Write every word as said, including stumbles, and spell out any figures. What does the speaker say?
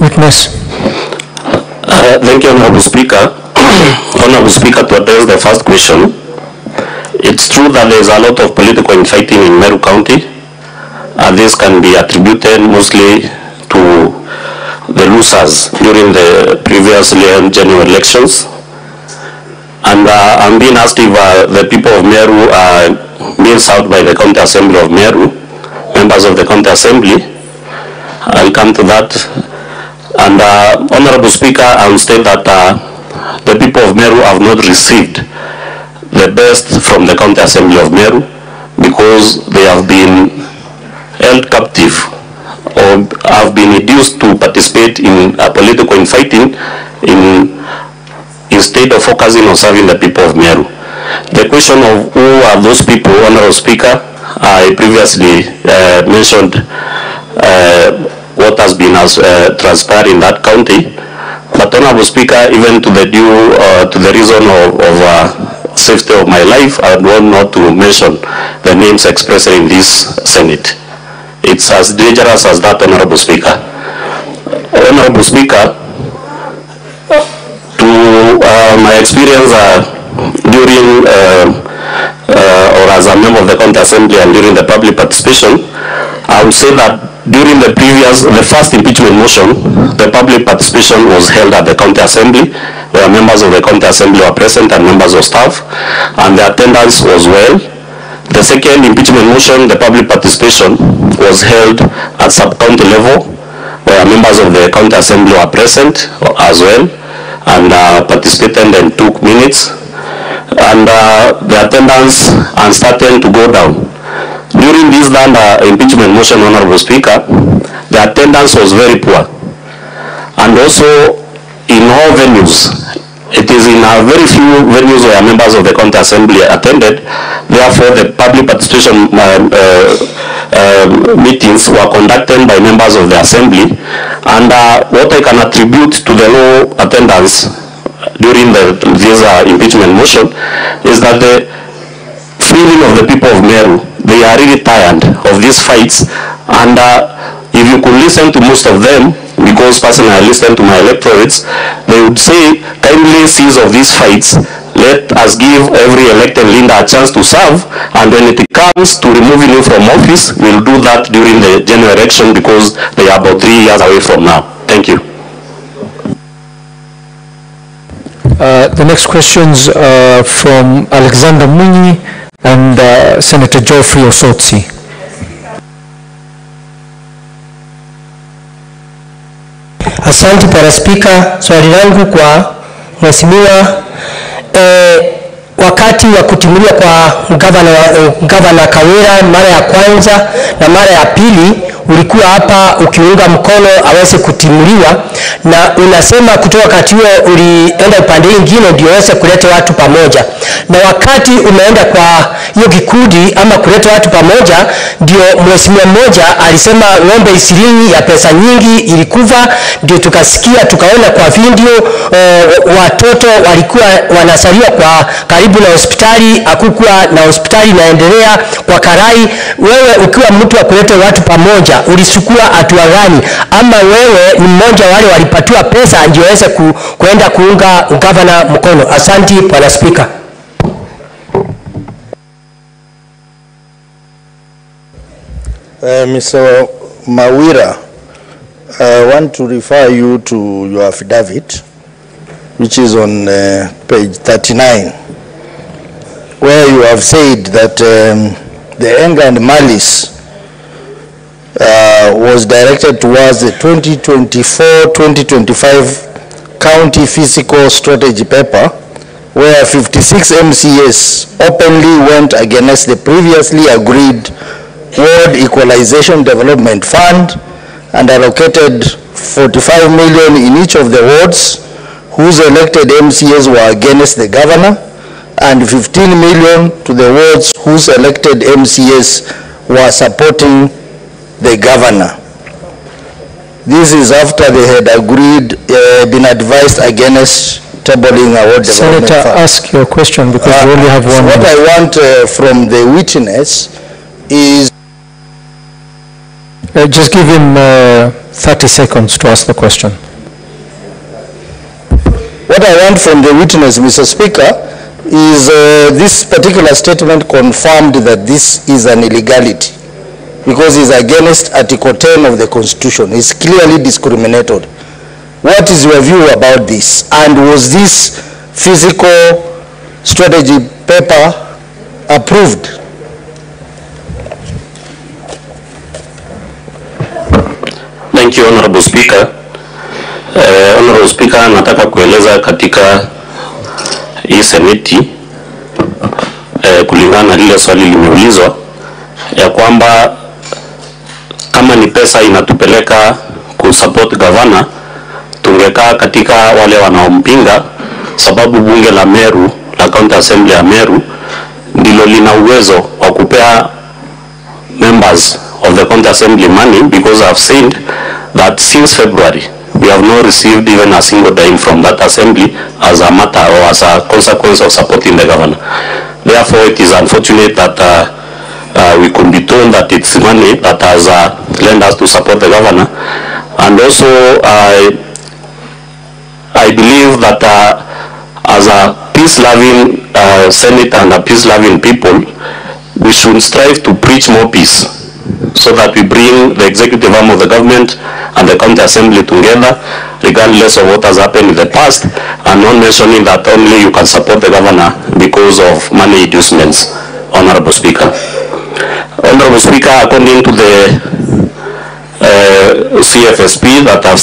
Witness. Uh, thank you, Honourable Speaker. Honourable Speaker, to address the first question, it's true that there is a lot of political infighting in Meru County. Uh, this can be attributed mostly to the losers during the previously general elections. And uh, I'm being asked if uh, the people of Meru are being served by the County Assembly of Meru, members of the County Assembly. I'll come to that. And uh, Honorable Speaker, I will state that uh, the people of Meru have not received the best from the County Assembly of Meru because they have been held captive or have been reduced to participate in a political infighting in, instead of focusing on serving the people of Meru. The question of who are those people, Honorable Speaker, I previously uh, mentioned uh, what has been uh, transpired in that county. But Honorable Speaker, even to the due uh, to the reason of, of uh, safety of my life, I want not to mention the names expressed in this Senate. It's as dangerous as that, Honorable Speaker. Honorable Speaker, to uh, my experience uh, during uh, uh, or as a member of the County Assembly and during the public participation, I would say that during the previous, the first impeachment motion, the public participation was held at the County Assembly. Where members of the County Assembly were present and members of staff, and the attendance was well. The second impeachment motion, the public participation, was held at sub-county level, where members of the County Assembly were present as well, and uh, participated and took minutes, and uh, the attendance and started to go down. During this land, uh, impeachment motion, Honorable Speaker, the attendance was very poor. And also, in all venues, it is in a very few venues where members of the County Assembly attended. Therefore, the public participation uh, uh, uh, meetings were conducted by members of the Assembly. And uh, what I can attribute to the low attendance during the, this uh, impeachment motion is that the feeling of the people of Meru, they are really tired of these fights. And uh, if you could listen to most of them, because personally I listened to my electorates, they would say, kindly cease of these fights. Let us give every elected leader a chance to serve, and when it comes to removing you from office, we'll do that during the general election because they are about three years away from now. Thank you. Uh, the next question's uh, from Alexander Muni and uh, Senator Geoffrey Osotsi. Asante para Spika, swali langu kwa Mheshimiwa e, wakati wa kutimuliwa kwa gavana gavana Kawira mara ya kwanza na mara ya pili ulikuwa hapa ukiunga mkono aweze kutimuliwa, na unasema kutoka wakati huo ulienda upande mwingine ndio aweze kuleta watu pamoja, na wakati umeenda kwa hiyo kikundi ama kuleta watu pamoja ndio mheshimiwa mmoja alisema ng'ombe ishirini ya pesa nyingi ilikufa, ndio tukasikia tukaona kwa video e, watoto walikuwa wanasalia kwa karibu na hospitali, hakukuwa na hospitali inaendelea kwa karai. Wewe ukiwa mtu wa kuleta watu pamoja ulisukua hatua gani, ama wewe ni mmoja wale walipatiwa pesa ndio waweze ku, kuenda kuunga gavana mkono? Asante bwana Speaker. Uh, Mister Mawira, I want to refer you to your affidavit, which is on uh, page thirty-nine, where you have said that um, the anger and malice uh, was directed towards the twenty twenty-four twenty twenty-five County Fiscal Strategy Paper, where fifty-six M C As openly went against the previously agreed World Equalization Development Fund and allocated forty-five million in each of the wards, whose elected M C As were against the governor, and fifteen million to the wards whose elected M C As were supporting the governor. This is after they had agreed, uh, been advised against tabling award development. Senator, ask your question because uh, we only have one. So what I want uh, from the witness is Uh, just give him uh, thirty seconds to ask the question. What I want from the witness, Mister Speaker, is uh, this particular statement confirmed that this is an illegality, because it's against Article ten of the Constitution. It's clearly discriminated. What is your view about this? And was this physical strategy paper approved? Thank you, Honorable Speaker. Uh, Honorable Speaker, nataka kueleza katika hii seneti uh, kulingana na lile swali limeulizwa ya kwamba kama ni pesa inatupeleka kusupport governor, tungekaa katika wale wanaompinga, sababu bunge la Meru, la County Assembly ya Meru, ndilo lina uwezo wa kupea members of the County Assembly money, because I've seen that since February we have not received even a single dime from that assembly as a matter or as a consequence of supporting the governor. Therefore, it is unfortunate that uh, uh, we could be told that it's money that has uh, lent us to support the governor. And also, I I believe that uh, as a peace-loving uh, Senate and a peace-loving people, we should strive to preach more peace, so that we bring the executive arm of the government and the county assembly together, regardless of what has happened in the past, and not mentioning that only you can support the governor because of money inducements. Honorable Speaker. Honorable Speaker, according to the uh, C F S P that I've